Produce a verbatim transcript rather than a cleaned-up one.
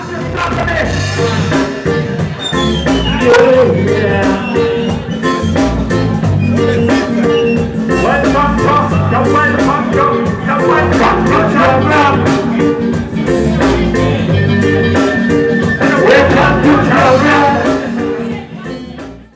That's just not it.